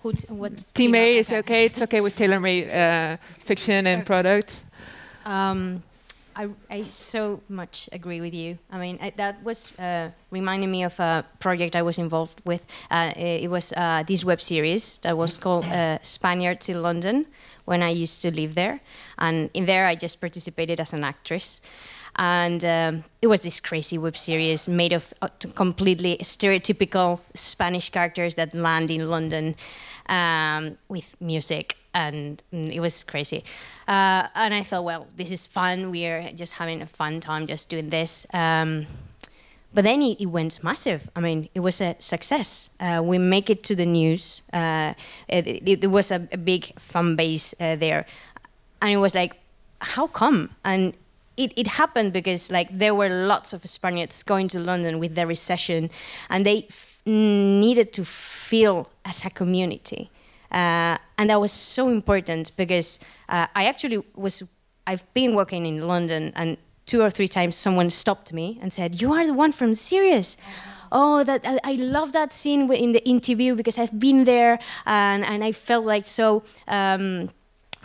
Who what team A is okay. It's okay with tailor-made uh, fiction and product. Um, I, I so much agree with you. I mean, I, that was uh, reminding me of a project I was involved with. Uh, it was uh, this web series that was called uh, Spaniards in London, when I used to live there. And in there, I just participated as an actress. And um, it was this crazy web series made of uh, completely stereotypical Spanish characters that land in London um, with music. And it was crazy. Uh, and I thought, well, this is fun. We're just having a fun time just doing this. Um, but then it, it went massive. I mean, it was a success. Uh, we make it to the news. Uh, it, it, it was a, a big fan base uh, there. And it was like, how come? And it, it happened because like there were lots of Spaniards going to London with the recession, and they f needed to feel as a community. Uh, and that was so important because uh, I actually was, I've been working in London, and two or three times someone stopped me and said, you are the one from Sirius. Oh, that, I, I love that scene in the interview because I've been there, and, and I felt like so um,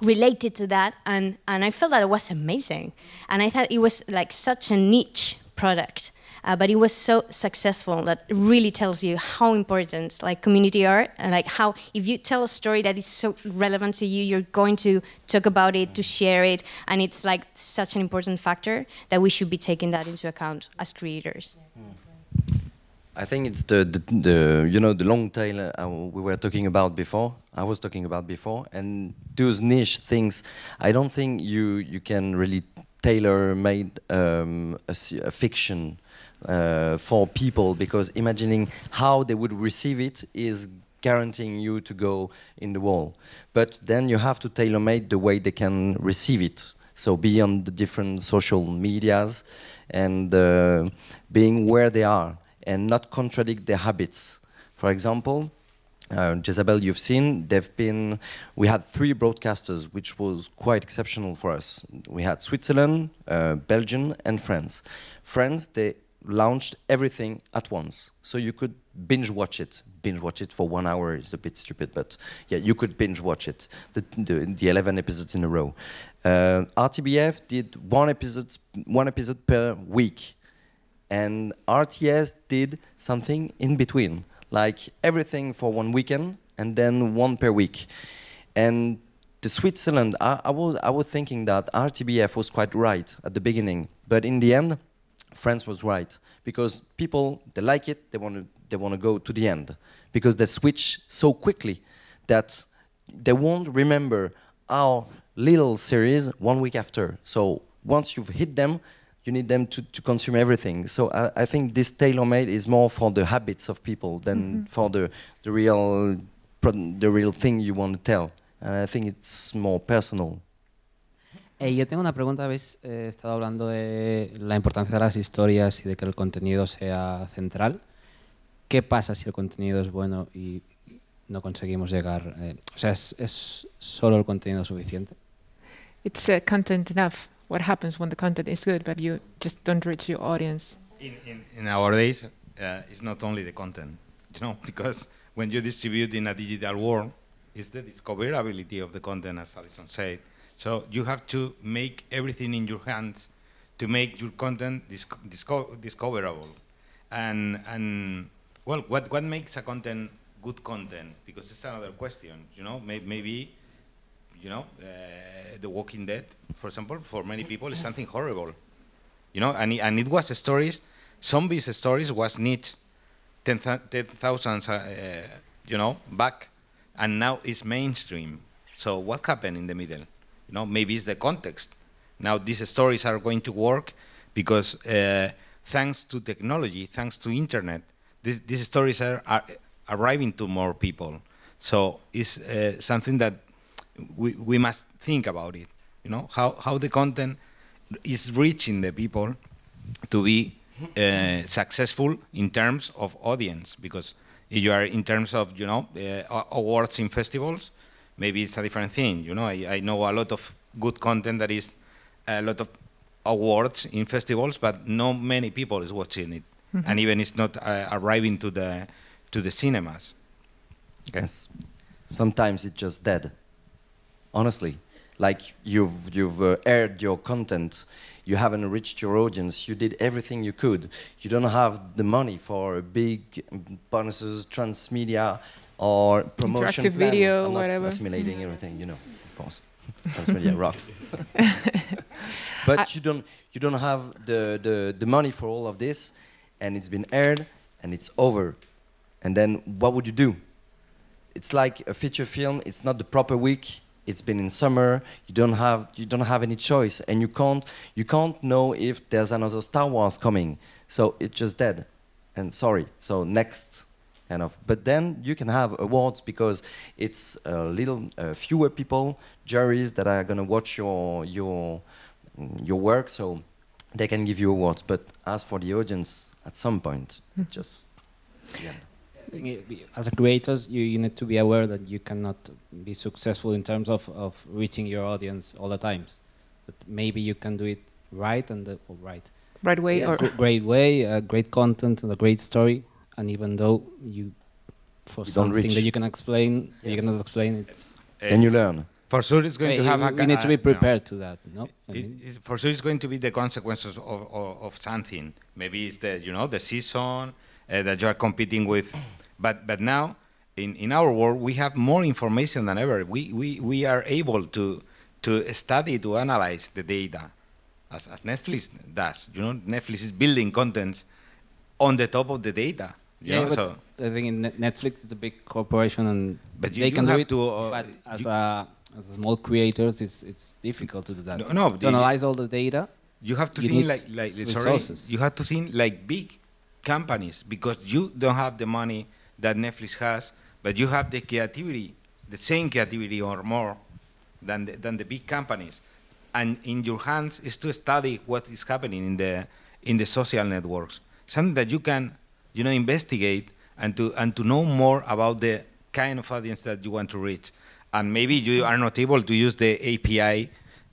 related to that. And, and I felt that it was amazing. And I thought it was like such a niche product. Uh, but it was so successful that it really tells you how important like community are, and like how if you tell a story that is so relevant to you, you're going to talk about it, to share it, and it's like such an important factor that we should be taking that into account as creators. I think it's the, the, the you know the long tail uh, we were talking about before. I was talking about before, and those niche things. I don't think you you can really tailor made um, a, a fiction. Uh, for people, because imagining how they would receive it is guaranteeing you to go in the wall. But then you have to tailor-made the way they can receive it. So be on the different social medias and uh, being where they are and not contradict their habits. For example, uh, Jezebel, you've seen, they've been, we had three broadcasters, which was quite exceptional for us. We had Switzerland, uh, Belgium, and France. France, they launched everything at once. So you could binge watch it. Binge watch it for one hour is a bit stupid, but yeah, you could binge watch it, the, the, the eleven episodes in a row. Uh, R T B F did one episode, one episode per week. And R T S did something in between, like everything for one weekend and then one per week. And the Switzerland, I, I, was, I was thinking that R T B F was quite right at the beginning, but in the end, France was right, because people, they like it, they want to they want to go to the end, because they switch so quickly that they won't remember our little series one week after. So once you've hit them, you need them to, to consume everything. So I, I think this tailor-made is more for the habits of people than mm-hmm. for the, the, real, the real thing you want to tell. And I think it's more personal. Hey, yo tengo una pregunta. Habéis eh, estado hablando de la importancia de las historias y de que el contenido sea central. ¿Qué pasa si el contenido es bueno y no conseguimos llegar? Eh, o sea, ¿es, ¿es solo el contenido suficiente? It's uh, content enough. What happens when the content is good, but you just don't reach your audience? In, in, in our days, uh, it's not only the content, you know, because when you distribute in a digital world, it's the discoverability of the content, as Alison said. So you have to make everything in your hands to make your content disco disco discoverable. And, and well, what, what makes a content good content? Because it's another question, you know, maybe, maybe you know, uh, The Walking Dead, for example, for many people is something horrible, you know, and, and it was stories, zombies stories was niche ten thousands, uh, you know, back, and now it's mainstream. So what happened in the middle? You know, maybe it's the context. Now these stories are going to work because uh, thanks to technology, thanks to internet, this, these stories are, are arriving to more people. So it's uh, something that we, we must think about it, you know, how, how the content is reaching the people to be uh, successful in terms of audience, because you are in terms of, you know, uh, awards in festivals, maybe it's a different thing, you know. I, I know a lot of good content that is a lot of awards in festivals, but not many people is watching it, mm-hmm. and even it's not uh, arriving to the to the cinemas. Okay. Yes, sometimes it's just dead. Honestly, like you've you've uh, aired your content, you haven't reached your audience. You did everything you could. You don't have the money for big bonuses, transmedia, or promotion interactive plan, video, I'm not whatever. Assimilating everything, you know, of course. Transmedia rocks. But I you don't, you don't have the, the the money for all of this, and it's been aired, and it's over. And then what would you do? It's like a feature film. It's not the proper week. It's been in summer. You don't have, you don't have any choice, and you can't, you can't know if there's another Star Wars coming. So it's just dead. And sorry. So next. Enough. But then you can have awards because it's a little uh, fewer people, juries that are going to watch your your your work, so they can give you awards. But as for the audience, at some point, mm. just yeah. As a creators, you, you need to be aware that you cannot be successful in terms of of reaching your audience all the times. But maybe you can do it right and the, or right, right way, yeah, or great way, uh, great content and a great story. And even though you, for you something reach. That you can explain, yes. you cannot explain it. Uh, then you learn. For sure it's going uh, to have... We, we need to be prepared no. to that, no? It, I mean. It's for sure it's going to be the consequences of, of, of something. Maybe it's the, you know, the season uh, that you are competing with. But, but now, in, in our world, we have more information than ever. We, we, we are able to, to study, to analyze the data, as, as Netflix does. You know, Netflix is building contents on the top of the data. Yeah, yeah, so I think in Netflix is a big corporation, and but you, they you can do it. To, uh, but as a, as a small creators, it's it's difficult to do that. No, no to analyze all the data. You have to you think like like resources. Sorry, you have to think like big companies, because you don't have the money that Netflix has, but you have the creativity, the same creativity or more than the, than the big companies. and in your hands is to study what is happening in the in the social networks. Something that you can, you know, investigate and to and to know more about the kind of audience that you want to reach. And maybe you are not able to use the A P I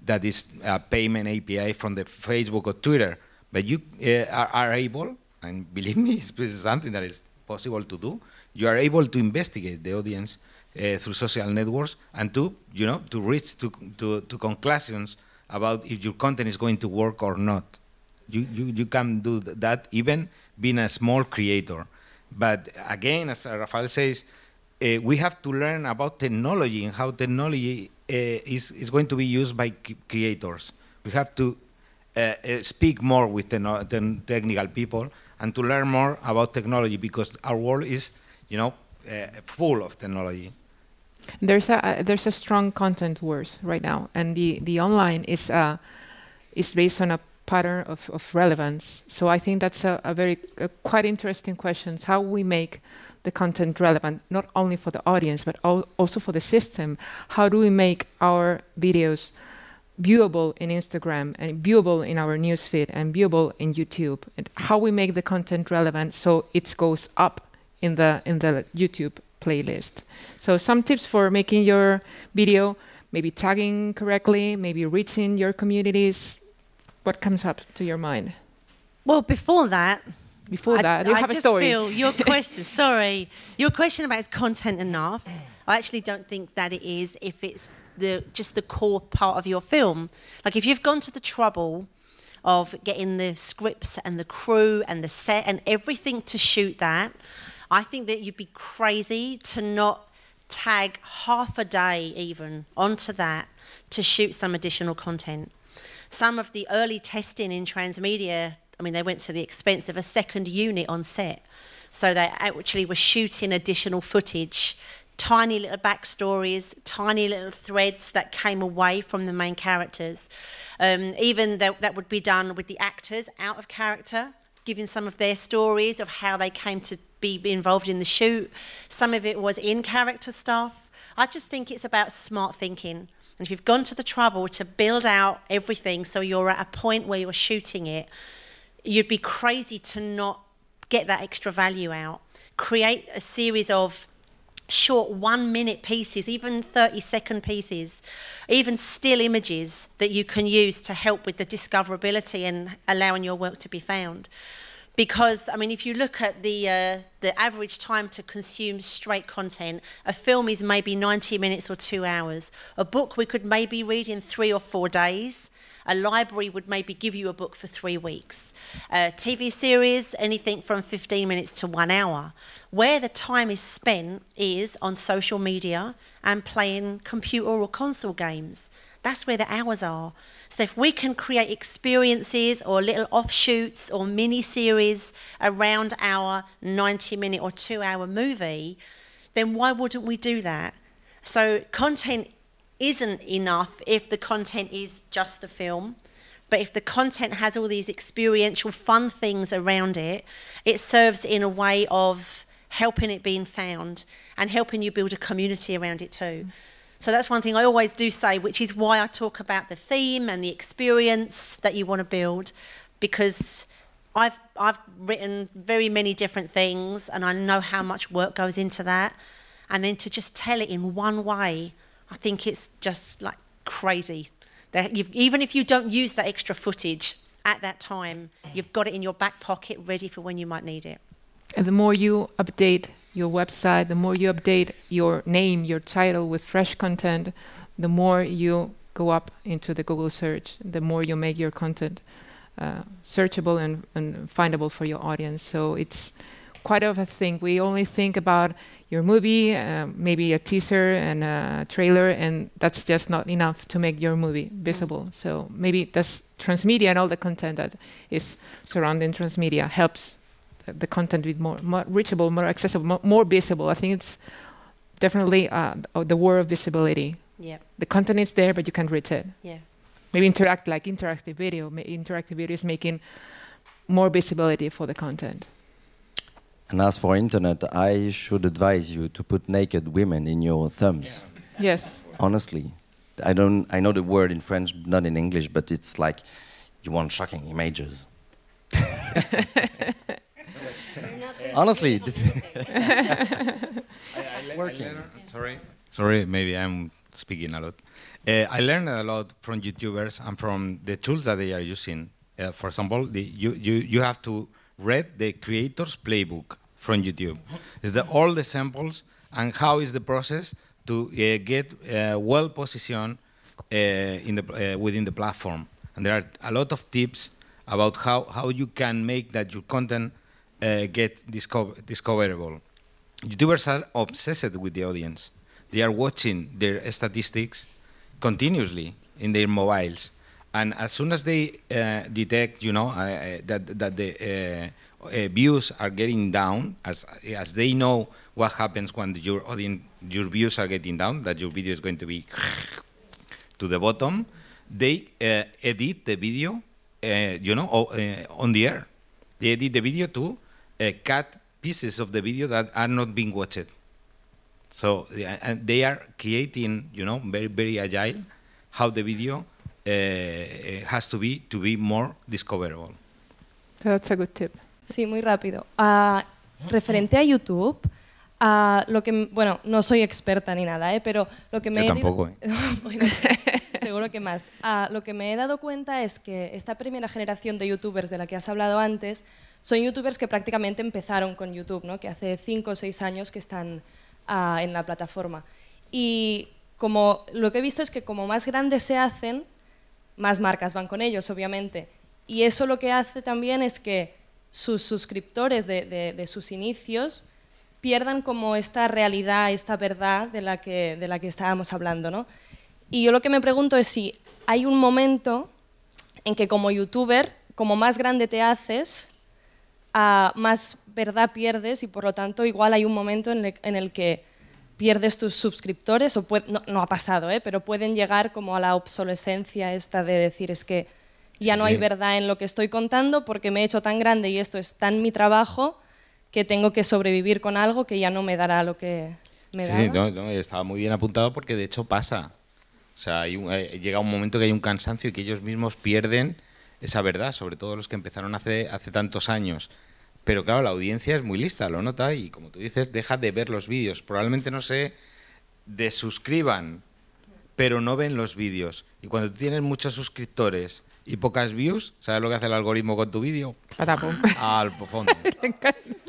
that is a payment A P I from the Facebook or Twitter, but you uh, are, are able, and believe me, it's something that is possible to do. You are able to investigate the audience uh, through social networks and to, you know, to reach to, to, to conclusions about if your content is going to work or not. You, you, you can do that even being a small creator. But again, as Rafael says, Uh, we have to learn about technology and how technology uh, is, is going to be used by creators. We have to uh, uh, speak more with the te technical people and to learn more about technology, because our world is, you know, uh, full of technology. There's a uh, there's a strong content wars right now, and the the online is uh, is based on a pattern of, of relevance. So I think that's a, a very a quite interesting question: how we make the content relevant, not only for the audience, but al also for the system. How do we make our videos viewable in Instagram and viewable in our newsfeed and viewable in YouTube? And how we make the content relevant so it goes up in the, in the YouTube playlist. So some tips for making your video, maybe tagging correctly, maybe reaching your communities. What comes up to your mind? Well, before that, Before I, that, you I have just a story. Feel your question, sorry, your question about is content enough? I actually don't think that it is if it's the just the core part of your film. Like if you've gone to the trouble of getting the scripts and the crew and the set and everything to shoot that, I think that you'd be crazy to not tag half a day even onto that to shoot some additional content. Some of the early testing in transmedia, I mean, they went to the expense of a second unit on set. So they actually were shooting additional footage, tiny little backstories, tiny little threads that came away from the main characters. Um, even that, that would be done with the actors out of character, giving some of their stories of how they came to be involved in the shoot. Some of it was in-character stuff. I just think it's about smart thinking. And if you've gone to the trouble to build out everything so you're at a point where you're shooting it, you'd be crazy to not get that extra value out. Create a series of short one-minute pieces, even thirty-second pieces, even still images that you can use to help with the discoverability and allowing your work to be found. Because, I mean, if you look at the, uh, the average time to consume straight content, a film is maybe ninety minutes or two hours. A book we could maybe read in three or four days. A library would maybe give you a book for three weeks. A T V series, anything from fifteen minutes to one hour. Where the time is spent is on social media and playing computer or console games. That's where the hours are. So if we can create experiences or little offshoots or mini-series around our ninety-minute or two-hour movie, then why wouldn't we do that? So content isn't enough if the content is just the film, but if the content has all these experiential fun things around it, it serves in a way of helping it being found and helping you build a community around it too. So that's one thing I always do say, which is why I talk about the theme and the experience that you want to build, because I've, I've written very many different things and I know how much work goes into that, and then to just tell it in one way, I think it's just like crazy. That you've, even if you don't use that extra footage at that time, you've got it in your back pocket ready for when you might need it. And the more you update your website, the more you update your name, your title with fresh content, the more you go up into the Google search, the more you make your content uh, searchable and, and findable for your audience. So it's quite of a thing. We only think about your movie, uh, maybe a teaser and a trailer, and that's just not enough to make your movie visible. So maybe that's transmedia and all the content that is surrounding transmedia helps the content be more, more reachable, more accessible, more, more visible. I think it's definitely uh, the war of visibility. Yeah, the content is there, but you can't reach it. Yeah, maybe interact like interactive video. Interactive video is making more visibility for the content. And as for internet, I should advise you to put naked women in your thumbs. Yeah. Yes. Honestly. I don't. I know the word in French, not in English, but it's like you want shocking images. Honestly, this working. Sorry, sorry. Maybe I'm speaking a lot. Uh, I learned a lot from YouTubers and from the tools that they are using. Uh, for example, the, you you you have to read the creator's playbook from YouTube. It's the, all the samples and how is the process to uh, get uh, well positioned uh, in the uh, within the platform. And there are a lot of tips about how how you can make that your content uh, get discover discoverable. YouTubers are obsessed with the audience. They are watching their statistics continuously in their mobiles, and as soon as they uh, detect, you know, uh, that that the uh, uh, views are getting down, as as they know what happens when your audience, your views are getting down, that your video is going to be to the bottom, they uh, edit the video, uh, you know, uh, on the air. They edit the video to uh, cut pieces of the video that are not being watched. So and they are creating, you know, very, very agile how the video uh, has to be to be more discoverable. That's a good tip. Sí, muy rápido. Uh, referente a YouTube, uh, lo que, bueno, no soy experta ni nada, eh, pero lo que me Yo he tampoco. Eh. Bueno, seguro que más. Uh, lo que me he dado cuenta es que esta primera generación de YouTubers de la que has hablado antes son YouTubers que prácticamente empezaron con YouTube, ¿no? Que hace cinco o seis años que están Uh, en la plataforma. Y como lo que he visto es que como más grandes se hacen, más marcas van con ellos, obviamente. Y eso lo que hace también es que sus suscriptores de, de, de sus inicios pierdan como esta realidad, esta verdad de la que, de la que estábamos hablando, ¿no? Y yo lo que me pregunto es si hay un momento en que como youtuber, como más grande te haces, Uh, más verdad pierdes y por lo tanto igual hay un momento en, en el que pierdes tus suscriptores, o puede, no, no ha pasado, ¿eh? Pero pueden llegar como a la obsolescencia esta de decir es que ya sí, no hay sí. verdad en lo que estoy contando porque me he hecho tan grande y esto es tan mi trabajo que tengo que sobrevivir con algo que ya no me dará lo que me sí, daba. Sí, no, no, estaba muy bien apuntado porque de hecho pasa. O sea, hay un, eh, llega un momento que hay un cansancio y que ellos mismos pierden esa verdad, sobre todo los que empezaron hace, hace tantos años. Pero claro, la audiencia es muy lista, lo nota, y como tú dices, deja de ver los vídeos. Probablemente no se desuscriban, pero no ven los vídeos. Y cuando tú tienes muchos suscriptores y pocas views, ¿sabes lo que hace el algoritmo con tu vídeo? Al fondo.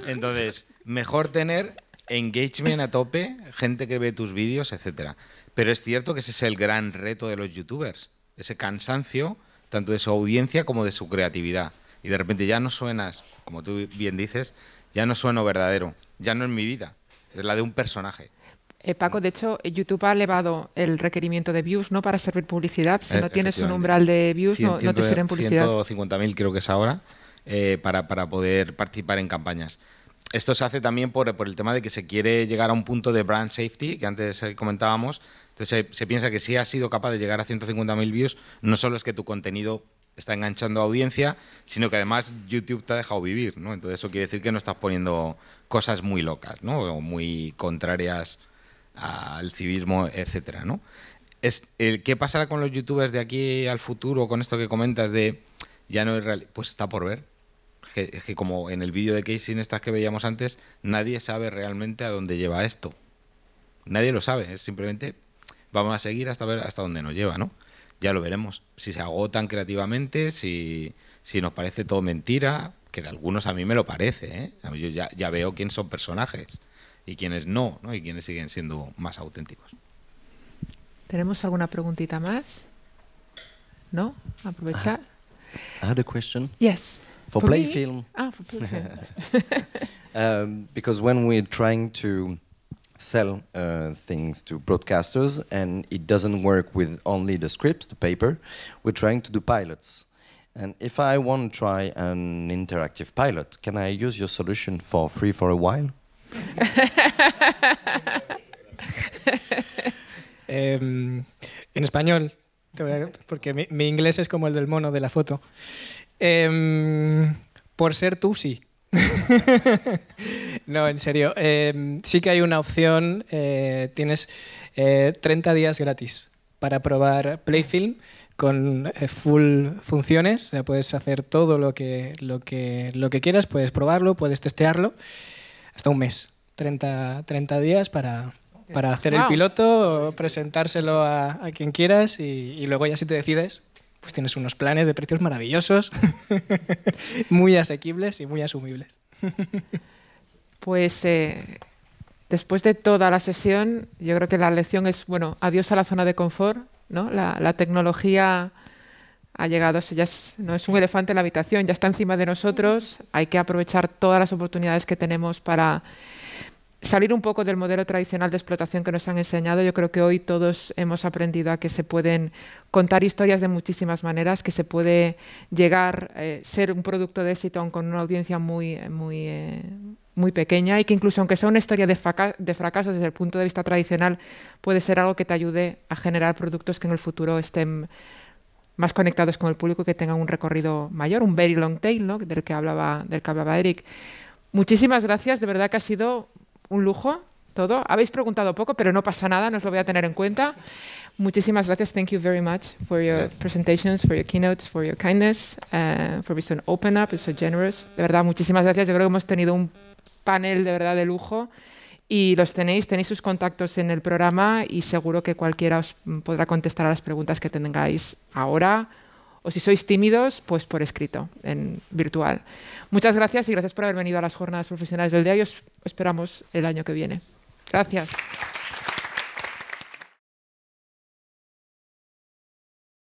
Entonces, mejor tener engagement a tope, gente que ve tus vídeos, etcétera. Pero es cierto que ese es el gran reto de los youtubers, ese cansancio, tanto de su audiencia como de su creatividad. Y de repente ya no suenas, como tú bien dices, ya no sueno verdadero, ya no es mi vida, es la de un personaje. Eh, Paco, de hecho, YouTube ha elevado el requerimiento de views, ¿no?, para servir publicidad. Si eh, no tienes un umbral de views, cien, no, no te sirven publicidad. ciento cincuenta mil creo que es ahora, eh, para, para poder participar en campañas. Esto se hace también por, por el tema de que se quiere llegar a un punto de brand safety, que antes comentábamos. Entonces se, se piensa que si has sido capaz de llegar a ciento cincuenta mil views, no solo es que tu contenido está enganchando a audiencia, sino que además YouTube te ha dejado vivir, ¿no? Entonces eso quiere decir que no estás poniendo cosas muy locas, ¿no?, o muy contrarias al civismo, etcétera, ¿no? Es el, ¿qué pasará con los youtubers de aquí al futuro con esto que comentas de ya no es real? Pues está por ver. Es que, es que como en el vídeo de Casey Neistat que veíamos antes, nadie sabe realmente a dónde lleva esto. Nadie lo sabe, es simplemente vamos a seguir hasta ver hasta dónde nos lleva, ¿no? Ya lo veremos, si se agotan creativamente, si, si nos parece todo mentira, que de algunos a mí me lo parece, ¿eh? A mí yo ya, ya veo quiénes son personajes y quiénes no, ¿no?, y quiénes siguen siendo más auténticos. ¿Tenemos alguna preguntita más? ¿No? Aprovechar. I had a question. Yes. For, for Playfilm. Ah, for Playfilm. um, because when we're trying to sell uh, things to broadcasters, and it doesn't work with only the scripts, the paper. We're trying to do pilots. And if I want to try an interactive pilot, can I use your solution for free for a while? um, en español, porque mi, mi inglés es como el del mono de la foto. Um, por ser tú, sí. No, en serio, eh, sí que hay una opción, eh, tienes eh, treinta días gratis para probar Playfilm con full funciones. O sea, puedes hacer todo lo que, lo que, lo que quieras, puedes probarlo, puedes testearlo, hasta un mes, treinta, treinta días para, para hacer wow. el piloto, presentárselo a, a quien quieras y, y luego ya si te decides, pues tienes unos planes de precios maravillosos, muy asequibles y muy asumibles. Pues eh, después de toda la sesión, yo creo que la lección es, bueno, adiós a la zona de confort, ¿no? La, la tecnología ha llegado, ya es, no es un elefante en la habitación, ya está encima de nosotros, hay que aprovechar todas las oportunidades que tenemos para salir un poco del modelo tradicional de explotación que nos han enseñado. Yo creo que hoy todos hemos aprendido a que se pueden contar historias de muchísimas maneras, que se puede llegar, eh, ser un producto de éxito aun con una audiencia muy, muy, eh, muy pequeña, y que incluso aunque sea una historia de, fraca de fracaso desde el punto de vista tradicional, puede ser algo que te ayude a generar productos que en el futuro estén más conectados con el público, que tengan un recorrido mayor, un very long tail, ¿no? del, que hablaba, del que hablaba Eric. Muchísimas gracias, de verdad que ha sido un lujo todo. Habéis preguntado poco, pero no pasa nada, no os lo voy a tener en cuenta. Muchísimas gracias. Thank you very much for your yes. presentations, for your keynotes, for your kindness, uh, for being so open up and so generous. De verdad, muchísimas gracias. Yo creo que hemos tenido un panel de verdad de lujo y los tenéis, tenéis sus contactos en el programa y seguro que cualquiera os podrá contestar a las preguntas que tengáis ahora, o si sois tímidos, pues por escrito, en virtual. Muchas gracias y gracias por haber venido a las jornadas profesionales del día y os esperamos el año que viene. Gracias.